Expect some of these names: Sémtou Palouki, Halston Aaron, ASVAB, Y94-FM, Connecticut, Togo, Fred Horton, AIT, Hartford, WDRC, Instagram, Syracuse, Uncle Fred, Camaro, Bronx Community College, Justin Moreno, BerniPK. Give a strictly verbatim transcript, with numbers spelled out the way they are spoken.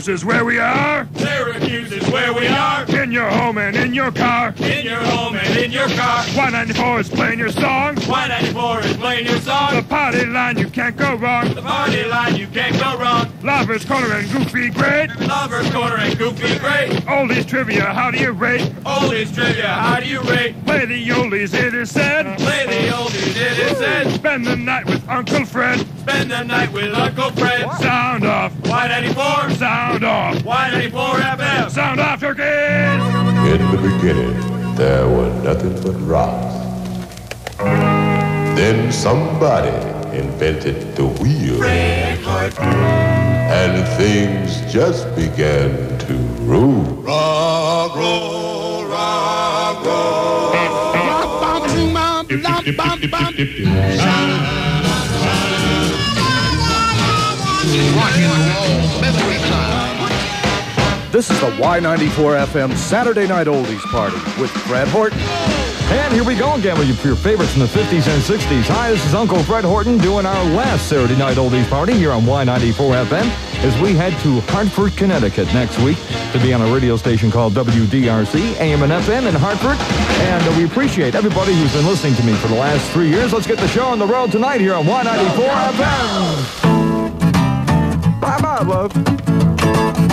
Syracuse is where we are. Syracuse is where we are. In your home and in your car. In your home and in your car. Y ninety-four is playing your song. Y ninety-four is playing your song. The party line, you can't go wrong. The party line, you can't go wrong. Lovers Corner and Goofy Great. Lovers Corner and Goofy Great. Oldies trivia, how do you rate? Oldies trivia, how do you rate? Play the oldies, it is said. Play the oldies, it is said. Spend the night with Uncle Fred. Spend the night with Uncle Fred. What? Sound off. Y ninety-four. Sound off. Y ninety-four F M. Sound off your kids. In the beginning, there were nothing but rocks. Then somebody invented the wheel. Fred Horton. And things just began to roll. Rock, roll, rock, roll. This is the Y ninety-four F M Saturday Night Oldies Party with Fred Horton. And here we go again with your favorites from the fifties and sixties. Hi, this is Uncle Fred Horton doing our last Saturday Night Oldies Party here on Y ninety-four F M as we head to Hartford, Connecticut next week to be on a radio station called W D R C, A M and F M in Hartford. And uh, we appreciate everybody who's been listening to me for the last three years. Let's get the show on the road tonight here on Y ninety-four F M. Bye-bye, love.